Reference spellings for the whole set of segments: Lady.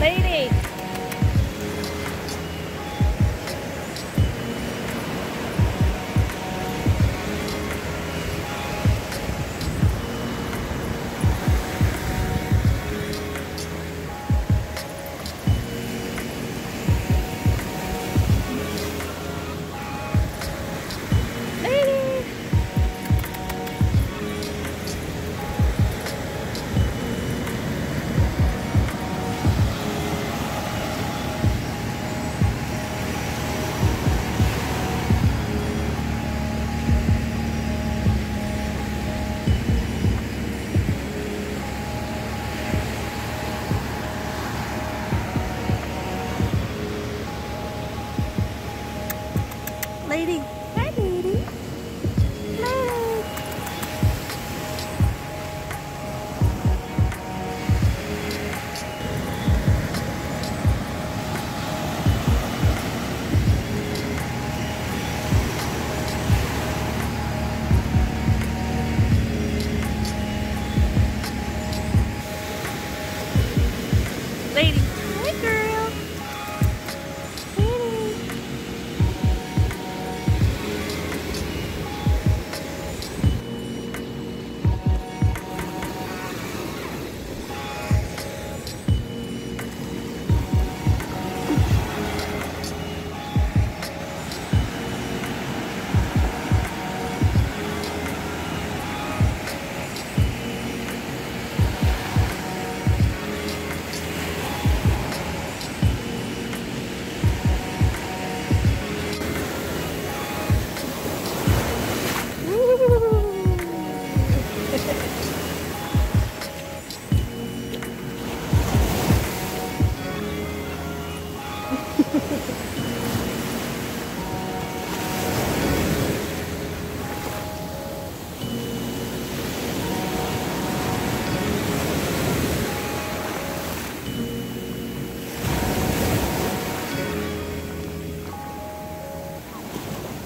Lady! Lady. Hi, Lady. Lady. Lady. Hi, girl.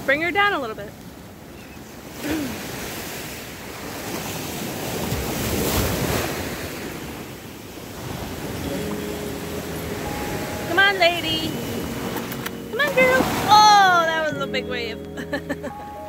Bring her down a little bit. Come on, Lady. Come on, girl. Oh, that was a big wave.